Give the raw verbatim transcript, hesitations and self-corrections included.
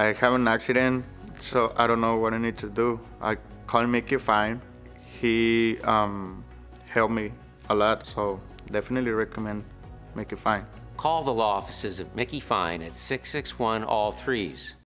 I have an accident, so I don't know what I need to do. I called Mickey Fine. He um, helped me a lot, so definitely recommend Mickey Fine. Call the law offices of Mickey Fine at six six one all threes.